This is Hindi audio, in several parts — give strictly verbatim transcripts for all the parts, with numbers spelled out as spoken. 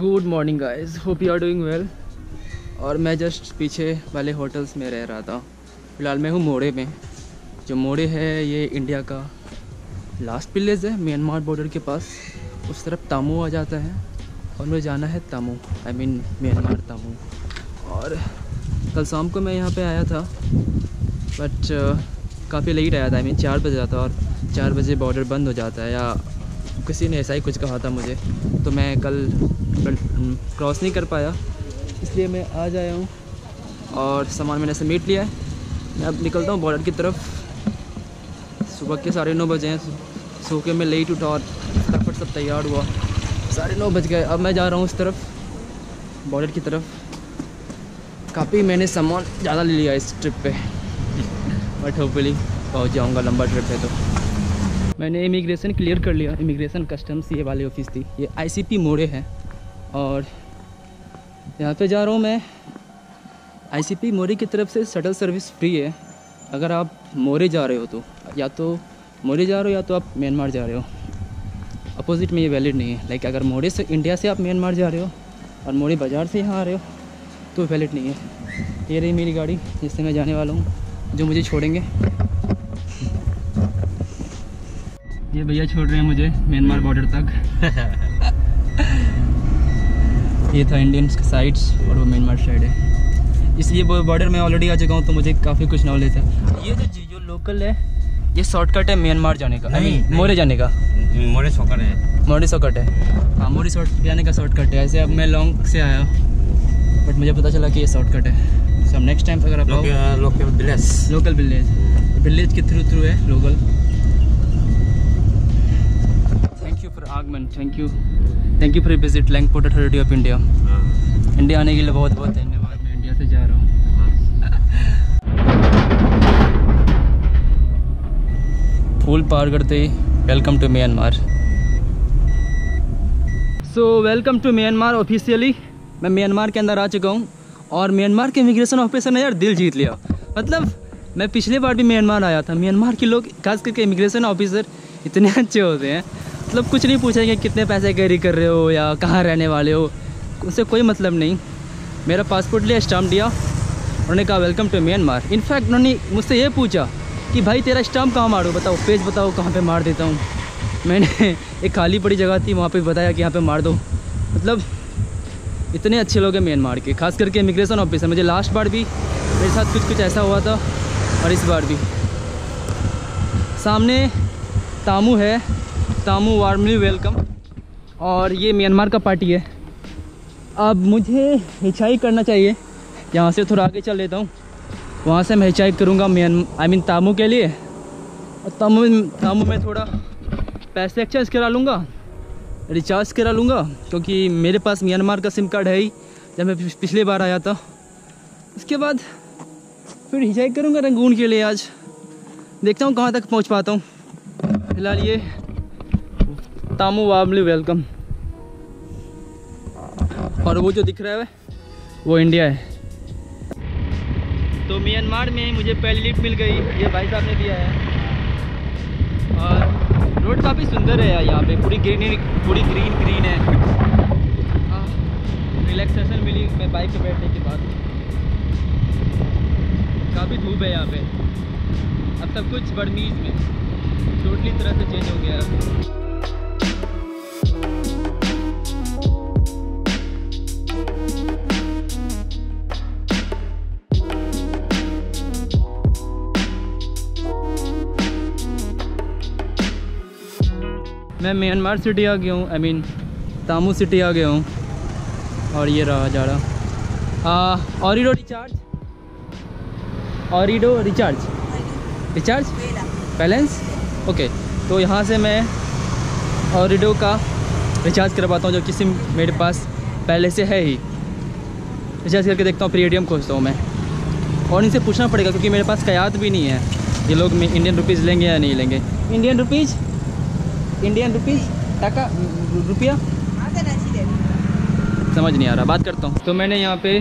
Good morning guys, hope you are doing well. और मैं जस्ट पीछे वाले होटल्स में रह रहा था। फिलहाल मैं हूँ मोरे में। जो मोरे है ये इंडिया का लास्ट विलेज है म्यांमार बॉर्डर के पास। उस तरफ तामू आ जाता है और मुझे जाना है Tamu, I mean Myanmar Tamu. और कल शाम को मैं यहाँ पे आया था बट uh, काफ़ी लेट आया था, आई मीन चार बजे आता और चार बजे बॉर्डर बंद हो जाता है, या किसी ने ऐसा ही कुछ कहा था मुझे, तो मैं कल क्रॉस नहीं कर पाया, इसलिए मैं आज आया हूँ। और सामान मैंने समेट लिया है, मैं अब निकलता हूँ बॉर्डर की तरफ। सुबह के साढ़े नौ बजे हैं, सो के मैं लेट उठा और फटाफट सब तैयार हुआ, साढ़े नौ बज गए। अब मैं जा रहा हूँ उस तरफ बॉर्डर की तरफ। काफ़ी मैंने सामान ज़्यादा ले लिया इस ट्रिप पे, बट होपफुली पहुँच जाऊँगा, लंबा ट्रिप है तो। मैंने इमिग्रेशन क्लियर कर लिया, इमिग्रेशन कस्टम्स ये वाली ऑफिस थी, ये आई सी पी मोरे है। और यहाँ पर जा रहा हूँ मैं, आईसीपी मोरे की तरफ से शटल सर्विस फ्री है। अगर आप मोरे जा रहे हो तो या तो मोरे जा रहे हो या तो आप म्यांमार जा रहे हो, अपोजिट में ये वैलिड नहीं है। लाइक अगर मोरे से इंडिया से आप म्यांमार जा रहे हो और मोरे बाज़ार से यहाँ आ रहे हो तो वैलिड नहीं है। ये रही मेरी गाड़ी जिससे मैं जाने वाला हूँ, जो मुझे छोड़ेंगे। ये भैया छोड़ रहे हैं मुझे म्यांमार बॉर्डर तक। ये था इंडियन साइड्स और वो म्यांमार साइड है, इसलिए बॉर्डर में ऑलरेडी आ चुका हूँ तो मुझे काफ़ी कुछ नॉलेज है। ये जो जो लोकल है ये शॉर्टकट है म्यांमार जाने का, नहीं, नहीं मोरे जाने का। मोरे शॉर्टकट है, मोरे शॉर्टकट है, हाँ मोरे शॉर्ट जाने का शॉर्टकट है। ऐसे अब मैं लॉन्ग से आया बट मुझे पता चला कि ये शॉर्टकट है। सो नेक्स्ट टाइम अगर आप आओ, local village, local village village के थ्रू थ्रू है लोकल। थैंक यू फॉर आगमन, thank you thank you for visit land port authority of India. India आने के लिए बहुत बहुत थैंक यू। जा रहा हूँ फूल पार करते ही welcome to Myanmar. So welcome to Myanmar officially. मैं म्यांमार के अंदर आ चुका हूँ और म्यांमार के इमिग्रेशन ऑफिसर ने यार दिल जीत लिया। मतलब मैं पिछले बार भी म्यांमार आया था, म्यांमार के लोग खास करके इमिग्रेशन ऑफिसर इतने अच्छे होते हैं। मतलब कुछ नहीं पूछेंगे कितने पैसे कैरी कर रहे हो या कहाँ रहने वाले हो, उससे कोई मतलब नहीं। मेरा पासपोर्ट लिया, स्टाम्प दिया, उन्होंने कहा वेलकम टू म्यांमार। इनफैक्ट उन्होंने मुझसे ये पूछा कि भाई तेरा स्टाम्प कहाँ मारूँ, बताओ पेज बताओ कहाँ पे मार देता हूँ। मैंने एक खाली पड़ी जगह थी वहाँ पे बताया कि यहाँ पे मार दो। मतलब इतने अच्छे लोग हैं म्यांमार के, खास करके इमिग्रेशन ऑफिसर। मुझे लास्ट बार भी मेरे साथ कुछ कुछ ऐसा हुआ था और इस बार भी। सामने तामू है, तामू वार्मली वेलकम। और ये म्यांमार का पार्टी है। अब मुझे हिचाई करना चाहिए, यहाँ से थोड़ा आगे चल लेता हूँ, वहाँ से मैं हिचाई करूँगा म्यान आई मीन तामू के लिए। और तामू तामू में थोड़ा पैसे एक्सचेंज करा लूँगा, रिचार्ज करा लूँगा, क्योंकि मेरे पास म्यांमार का सिम कार्ड है ही, जब मैं पिछले बार आया था। उसके बाद फिर हिचाई करूँगा रंगून के लिए। आज देखता हूँ कहाँ तक पहुँच पाता हूँ। फिलहाल ये तामू वार्मली वेलकम। और वो जो दिख रहा है वो इंडिया है। तो म्यांमार में मुझे पहली लिफ्ट मिल गई, ये भाई साहब ने दिया है। और रोड काफ़ी सुंदर है, यहाँ पे पूरी ग्रीनरी, पूरी ग्रीन ग्रीन है। रिलैक्सेशन मिली मैं बाइक पे बैठने के बाद। काफ़ी धूप है यहाँ पे। अब सब कुछ बर्मीज़ में टोटली तरह से चेंज हो गया है। मैं म्यांमार सिटी आ गया हूँ, आई मीन तामू सिटी आ गया हूँ। और ये रहा जा रहा Ooredoo recharge, Ooredoo recharge recharge balance okay. तो यहाँ से मैं ओरीडो का रिचार्ज करवाता हूँ, जो किसी मेरे पास पहले से है ही। रिचार्ज करके देखता हूँ, पेटीएम खोजता हूँ मैं। और इनसे पूछना पड़ेगा क्योंकि मेरे पास कयात भी नहीं है, ये लोग मैं इंडियन रुपीज़ लेंगे या नहीं लेंगे। इंडियन रुपीज़ इंडियन रुपीज़ टाका रुपया समझ नहीं आ रहा, बात करता हूँ। तो मैंने यहाँ पे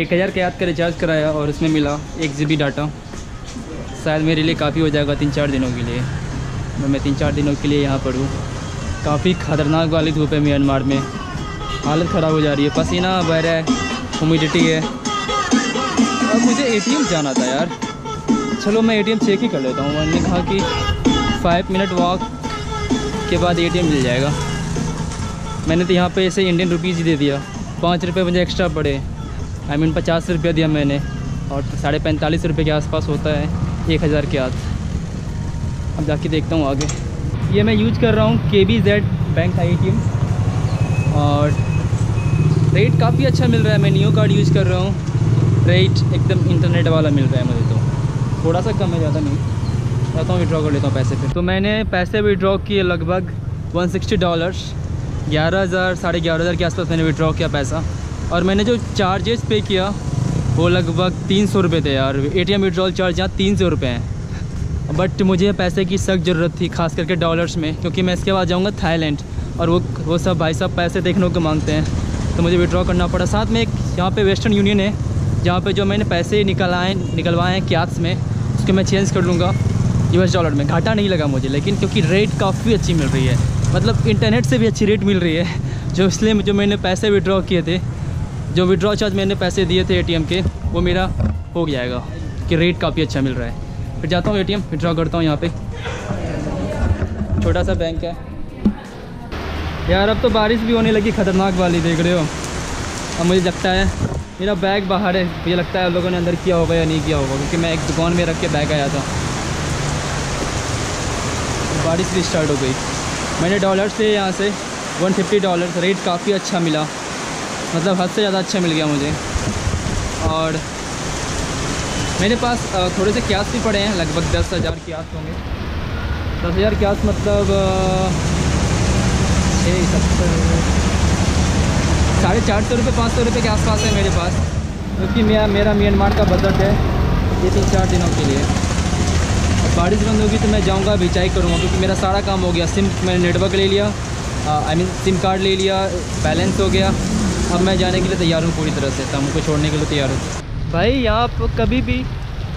एक हज़ार कयात का रिचार्ज कराया और इसमें मिला एक जी बी डाटा। शायद मेरे लिए काफ़ी हो जाएगा तीन चार दिनों के लिए। मैं तीन चार दिनों के लिए यहाँ पर हूँ। काफ़ी ख़तरनाक वाली धूप है म्यांमार में, हालत ख़राब हो जा रही है, पसीना बह रहा है, ह्यूमिडिटी है। अब मुझे एटीएम जाना था यार, चलो मैं एटीएम चेक ही कर लेता हूँ। मैंने कहा कि फाइव मिनट वॉक के बाद एटीएम मिल जाएगा। मैंने तो यहाँ पे ऐसे इंडियन रुपीज़ ही दे दिया, पाँच रुपये मुझे एक्स्ट्रा पड़े। आई मीन पचास रुपया दिया मैंने, और साढ़े पैंतालीस रुपये के आसपास होता है एक हज़ार के आस। अब जाके देखता हूँ आगे। ये मैं यूज कर रहा हूँ के बी जेड बैंक का एटीएम, और रेट काफ़ी अच्छा मिल रहा है। मैं नियो कार्ड यूज़ कर रहा हूँ, रेट एकदम इंटरनेट वाला मिल रहा है मुझे, तो थोड़ा सा कम है, ज़्यादा नहीं। जाता हूँ विड्रॉ कर लेता हूँ पैसे फिर। तो मैंने पैसे विड्रॉ किए लगभग वन सिक्सटी डॉलर्स, ग्यारह हज़ार साढ़े ग्यारह हज़ार के आसपास मैंने विड्रॉ किया पैसा। और मैंने जो चार्जेस पे किया वो लगभग तीन सौ रुपये थे यार। एटीएम विड्रॉल चार्ज यहाँ तीन सौ रुपये हैं, बट मुझे पैसे की सख्त ज़रूरत थी, खास करके डॉलर्स में, क्योंकि मैं इसके बाद जाऊँगा थाईलैंड, और वो वो सब भाई साहब पैसे देखने को मांगते हैं, तो मुझे विड्रॉ करना पड़ा। साथ में एक यहाँ पर वेस्टर्न यूनियन है, जहाँ पर जो मैंने पैसे निकलाए निकलवाए हैं क्याट्स में, उसको मैं चेंज कर लूँगा यूएस डॉलर में। घाटा नहीं लगा मुझे, लेकिन क्योंकि रेट काफ़ी अच्छी मिल रही है, मतलब इंटरनेट से भी अच्छी रेट मिल रही है, जो इसलिए जो मैंने पैसे विड्रॉ किए थे, जो विड्रॉ चार्ज मैंने पैसे दिए थे एटीएम के, वो मेरा हो जाएगा कि रेट काफ़ी अच्छा मिल रहा है। फिर जाता हूँ एटीएम विड्रॉ करता हूँ। यहाँ पे छोटा सा बैंक है यार। अब तो बारिश भी होने लगी ख़तरनाक वाली, देख रहे हो। अब मुझे लगता है मेरा बैग बाहर है, मुझे लगता है लोगों ने अंदर किया होगा या नहीं किया होगा, क्योंकि मैं एक दुकान में रख के बैग आया था। बारिश भी स्टार्ट हो गई। मैंने डॉलर से यहाँ से वन फिफ्टी डॉलर, रेट काफ़ी अच्छा मिला, मतलब हद से ज़्यादा अच्छा मिल गया मुझे। और मेरे पास थोड़े से क्यास भी पड़े हैं, लगभग दस हज़ार क्यास होंगे। दस हज़ार क्यास मतलब छः सत्तर साढ़े चार सौ रुपये पाँच सौ रुपये के आसपास है मेरे पास, क्योंकि मेरा मेरा म्यांमार का बजट है ये तीन चार दिनों के लिए। बारिश बंद होगी तो मैं जाऊंगा, बिचाई करूंगा, क्योंकि मेरा सारा काम हो गया। सिम मैंने नेटवर्क ले लिया, आई मीन सिम कार्ड ले लिया, बैलेंस हो गया। अब मैं जाने के लिए तैयार हूँ पूरी तरह से, तामू को छोड़ने के लिए तैयार हूँ। भाई यहाँ पर कभी भी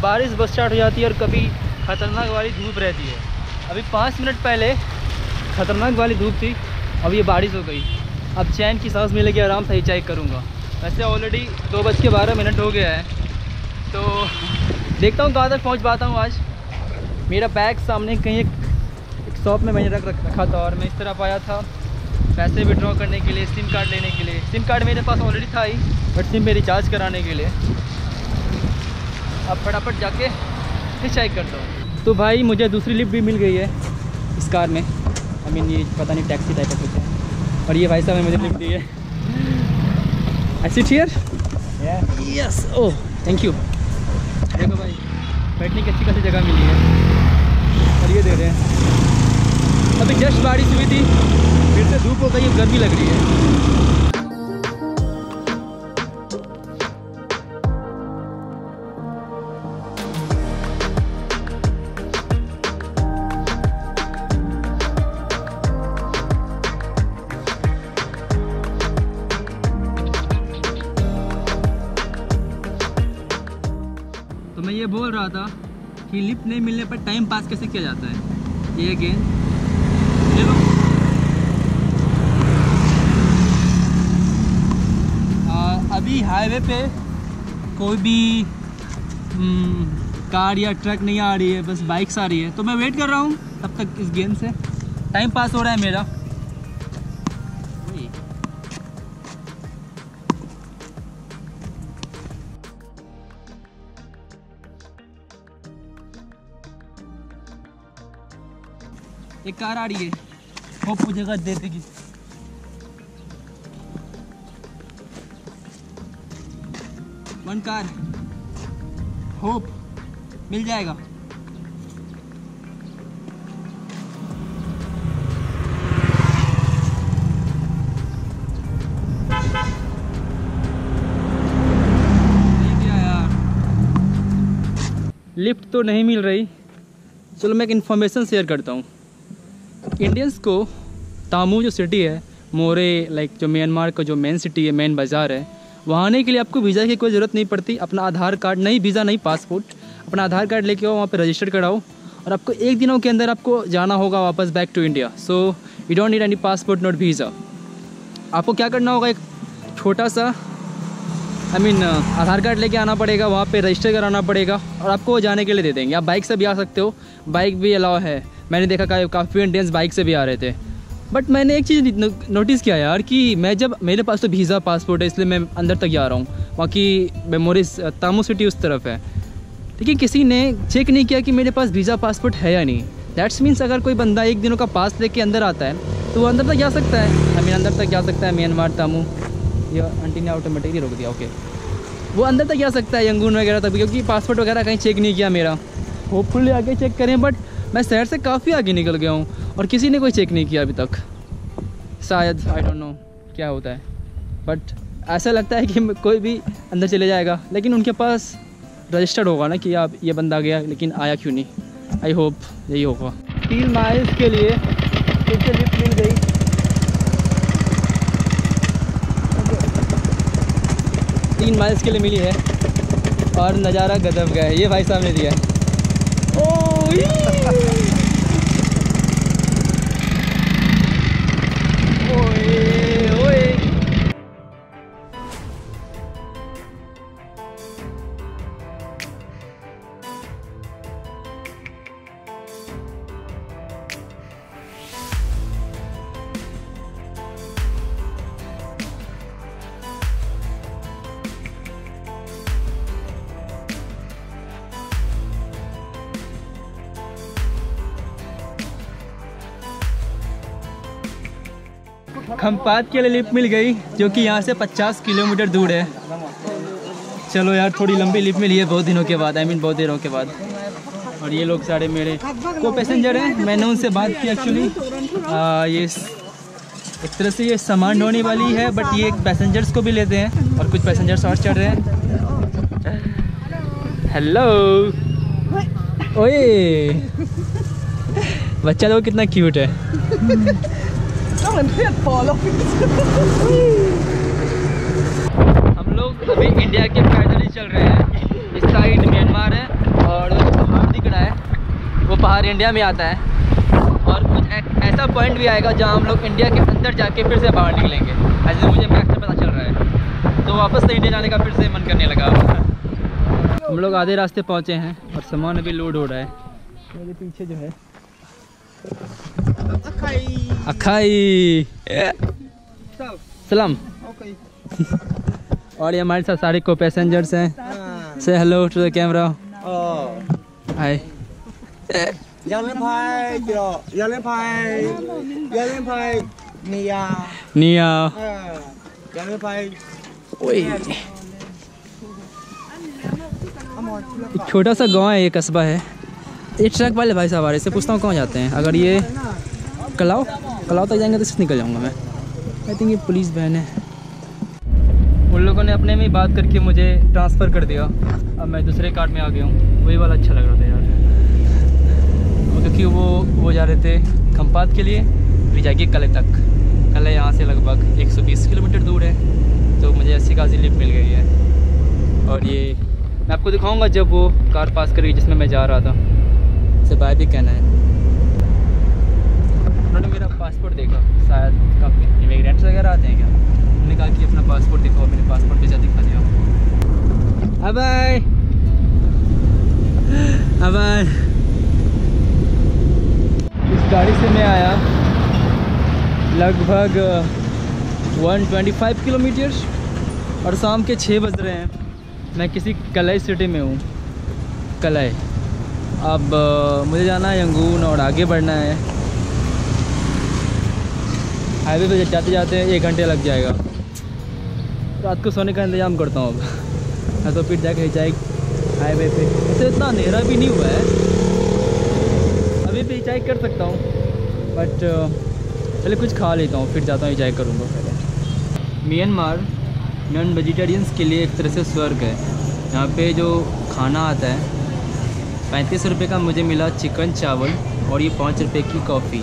बारिश बस स्टार्ट हो जाती है, और कभी ख़तरनाक वाली धूप रहती है। अभी पाँच मिनट पहले ख़तरनाक वाली धूप थी, अब ये बारिश हो गई। अब चैन की सांस मिलेगी, आराम से बिचाई करूँगा। वैसे ऑलरेडी दो बज के बारह मिनट हो गया है, तो देखता हूँ कहाँ तक पहुँच पाता हूँ आज। मेरा बैग सामने कहीं एक, एक शॉप में मैंने रख रखा था, और मैं इस तरफ आया था पैसे विड्रॉ करने के लिए, सिम कार्ड लेने के लिए। सिम कार्ड मेरे पास ऑलरेडी था ही, बट सिम में रिचार्ज कराने के लिए। अब फटाफट जाके फिर चेक करता हूँ। तो भाई मुझे दूसरी लिफ्ट भी मिल गई है इस कार में, आई मीन ये पता नहीं टैक्सी टाइप का कुछ है। और ये भाई साहब ने मुझे लिफ्ट दी है। I sit here, yes, oh thank you. देखो भाई बैठने की अच्छी खासी जगह मिली है, और ये दे रहे हैं। अभी जस्ट बारिश हुई थी, फिर से धूप हो गई, गर्मी लग रही है। तो मैं ये बोल रहा था कि लिफ्ट नहीं मिलने पर टाइम पास कैसे किया जाता है। ये अगेन चलो अभी हाईवे पे कोई भी न, कार या ट्रक नहीं आ रही है, बस बाइक्स आ रही है, तो मैं वेट कर रहा हूँ तब तक। इस गेम से टाइम पास हो रहा है मेरा। एक कार आ रही है, होप मुझे घर दे देगी। वन कार, होप मिल जाएगा। क्या यार, लिफ्ट तो नहीं मिल रही। चलो मैं एक इन्फॉर्मेशन शेयर करता हूँ। इंडियंस को तामू जो सिटी है, मोरे लाइक जो म्यांमार का जो मेन सिटी है, मेन बाज़ार है, वहाँ आने के लिए आपको वीज़ा की कोई ज़रूरत नहीं पड़ती। अपना आधार कार्ड, नहीं वीज़ा नहीं पासपोर्ट, अपना आधार कार्ड लेके आओ, वहाँ पे रजिस्टर कराओ, और आपको एक दिनों के अंदर आपको जाना होगा वापस back to India. So you don't need any passport not visa. आपको क्या करना होगा, एक छोटा सा आई मीन आधार कार्ड लेके आना पड़ेगा, वहाँ पे रजिस्टर कराना पड़ेगा और आपको वो जाने के लिए दे देंगे। आप बाइक से भी आ सकते हो, बाइक भी अलाउ है। मैंने देखा का, काफ़ी इंडियंस बाइक से भी आ रहे थे। बट मैंने एक चीज़ नो, नोटिस किया यार कि मैं जब मेरे पास तो वीज़ा पासपोर्ट है इसलिए मैं अंदर तक जा रहा हूँ, बाकी मोरेस तामो सिटी उस तरफ है, लेकिन किसी ने चेक नहीं किया कि मेरे पास वीज़ा पासपोर्ट है या नहीं। दैट्स मीन्स अगर कोई बंदा एक दिनों का पास लेके अंदर आता है तो वो अंदर तक जा सकता है, आई मीन अंदर तक जा सकता है। म्यांमार तामू या आंटी ने ऑटोमेटिकली रोक दिया, ओके वो अंदर तक जा सकता है यंगून वगैरह तक, क्योंकि पासपोर्ट वगैरह कहीं चेक नहीं किया मेरा। होपफुली आगे चेक करें, बट मैं शहर से काफ़ी आगे निकल गया हूँ और किसी ने कोई चेक नहीं किया अभी तक। शायद आई डोंट नो क्या होता है, बट ऐसा लगता है कि कोई भी अंदर चले जाएगा, लेकिन उनके पास रजिस्टर्ड होगा ना कि आप ये बंदा गया लेकिन आया क्यों नहीं। आई होप यही होगा। तीन माइल्स के लिए मुझे लिफ्ट मिल गई। तीन माइल्स के लिए मिली है और नज़ारा गजब का है। ये भाई साहब ने दिया है। खम्पात के लिए लिफ्ट मिल गई जो कि यहाँ से पचास किलोमीटर दूर है। चलो यार थोड़ी लंबी लिफ्ट मिली है बहुत दिनों के बाद, आई मीन बहुत दिनों के बाद। और ये लोग सारे मेरे को पैसेंजर हैं, मैंने उनसे बात की एक्चुअली। ये एक तरह से ये सामान ढोने वाली है, बट ये पैसेंजर्स को भी लेते हैं और कुछ पैसेंजर्स और चढ़ रहे हैं। हेलो ओए, बच्चा लोग कितना क्यूट है। हम लोग अभी इंडिया के पैदल ही चल रहे हैं। इस साइड म्यांमार है और जो पहाड़ दिख रहा है वो पहाड़ इंडिया में आता है, और कुछ ऐसा पॉइंट भी आएगा जहां हम लोग इंडिया के अंदर जाके फिर से बाहर निकलेंगे। ऐसे मुझे मैप से पता चल रहा है, तो वापस से इंडिया जाने का फिर से मन करने लगा। हम लोग आधे रास्ते पहुँचे हैं और सामान अभी लोड हो रहा है। मेरे पीछे जो है अखाई सलाम और ये हमारे साथ सारे को पैसेंजर्स हैं। से hello to the camera. Hi निया निया छोटा सा गांव है, ये कस्बा है। ये ट्रक वाले भाई साहब आ रहे, इससे पूछता हूँ कहाँ जाते हैं। अगर ये कलाओ कलाओ तक जाएंगे तो सिर्फ निकल जाऊँगा मैं। आई थिंक ये पुलिस वैन है। उन लोगों ने अपने में ही बात करके मुझे ट्रांसफ़र कर दिया, अब मैं दूसरे कार्ड में आ गया हूँ। वही वाला अच्छा लग रहा था यार, क्योंकि वो वो जा रहे थे खम्पात के लिए, फिर जाएगी कल तक। कल यहाँ से लगभग एक सौ बीस किलोमीटर दूर है, तो मुझे अच्छी खासी लिफ्ट मिल गई है। और ये मैं आपको दिखाऊँगा जब वो कार पास करेगी जिसमें मैं जा रहा था। से बाय भी कहना है। उन्होंने मेरा पासपोर्ट देखा, शायद काफ़ी इमिग्रेंट्स वगैरह आते हैं क्या। उन्होंने कहा कि अपना पासपोर्ट दिखाओ, मैंने पासपोर्ट भेजा, दिखा दिया। अब आए अब आए इस गाड़ी से मैं आया लगभग एक सौ पच्चीस किलोमीटर और शाम के छः बज रहे हैं। मैं किसी कलाई सिटी में हूँ, कलाई। अब मुझे जाना है यंगून और आगे बढ़ना है। हाईवे पे जाते जाते एक घंटे लग जाएगा। रात को सोने का इंतजाम करता हूँ अब, मैं तो फिर जाके हिचाइक हाईवे पे। इससे इतना अंधेरा भी नहीं हुआ है, अभी भी हिचाइक कर सकता हूँ, बट पहले कुछ खा लेता हूँ फिर जाता हूँ हिचाइक करूँगा पहले। म्यांमार नॉन वेजिटेरियंस के लिए एक तरह से स्वर्ग है। यहाँ पे जो खाना आता है पैंतीस रुपये का मुझे मिला चिकन चावल, और ये पाँच रुपये की कॉफ़ी।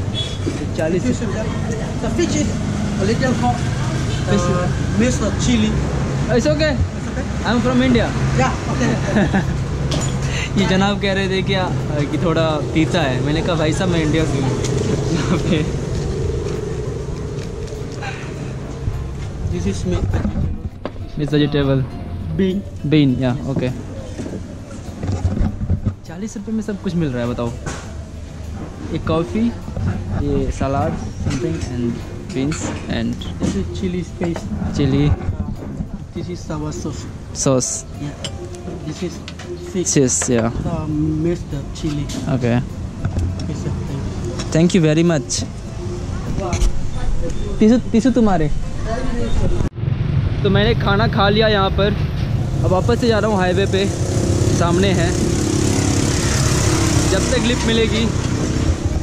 चालीस okay, I am from India. ये जनाब कह रहे थे क्या कि थोड़ा पीता है, मैंने कहा भाई साहब मैं इंडिया से हूँ। This is meat. It's vegetable. Bean. Bean, yeah, okay. चालीस रुपये में सब कुछ मिल रहा है, बताओ. एक कॉफ़ी, ये salad, something and beans and this is chili paste. Chili. This is sour sauce. Sauce. Yeah. This is fish. Fish, yeah. The mixed chili. Okay. Thank you very much. Tissue tissue तुम्हारे. तो मैंने खाना खा लिया यहाँ पर. अब वापस से जा रहा हूँ हाईवे पे, सामने है. जब तक लिफ्ट मिलेगी.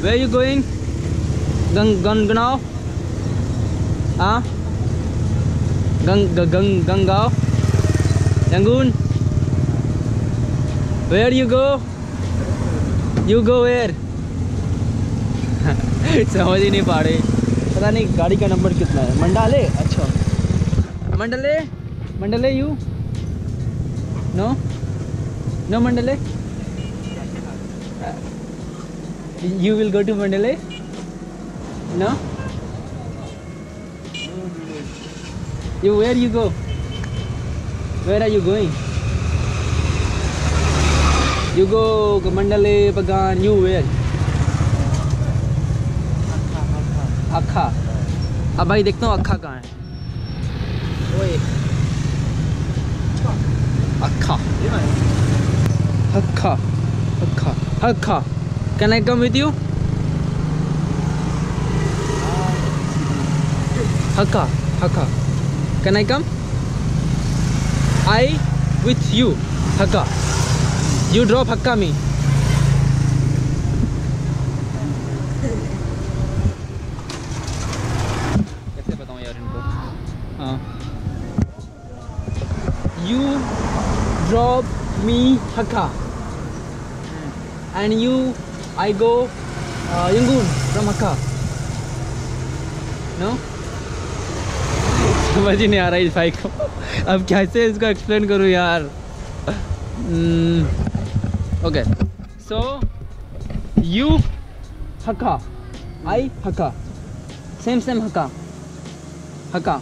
Where you going? गंग गंगनाव? हाँ? गंग गंग गंगाव? Yangon? Where you go? You go where? समझ ही नहीं पा रहे. पता नहीं गाड़ी का नंबर कितना है. मंडाले. अच्छा Mandalay. Mandalay you no no Mandalay. You will go to Mandalay. No you where you go. Where are you going? You go Mandalay Bagan. You where? Hakha. अब भाई देखता हूँ हक्खा कहाँ है. ओए Hakha Hakha Hakha Hakha. Can I come with you? Hakha Hakha. Can I come? I with you Hakha. You drop Hakha me. You drop me Hakha, and you, I go uh, Yangon from Hakha. No? समझ ही नहीं आ रहा इस बाइक को. अब कैसे इसको एक्सप्लेन करूँ यार. Okay, so you Hakha, I Hakha, same same Hakha, Hakha.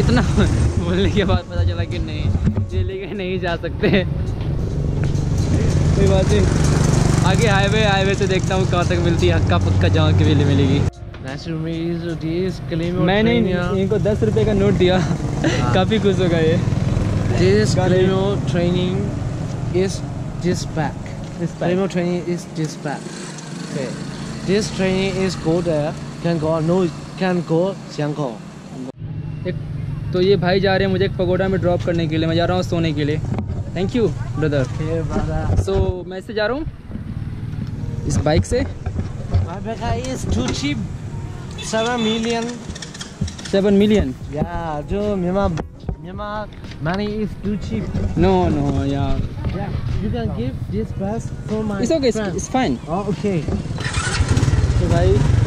इतना बोलने के बाद पता चला कि नहीं, ये लेके नहीं जा सकते. कोई बात नहीं, आगे हाईवे हाईवे से देखता हूँ कहाँ तक मिलती है. हक्का पक्का जहाँ के लिए मिलेगी. मैंने इनको दस रुपये का नोट दिया. काफ़ी खुश होगा ये. Training is this pack. Training is this pack. This training is go there. Can go no can go Yangon. तो ये भाई जा रहे हैं मुझे एक पगोड़ा में ड्रॉप करने के लिए. मैं जा रहा हूँ सोने के लिए. Thank you brother. सो मैं इससे जा रहा हूँ इस बाइक से. Seven million. सेवन मिलियन या जो नो नो यार. You can give this bus for my. It's okay, it's fine. Okay. तो भाई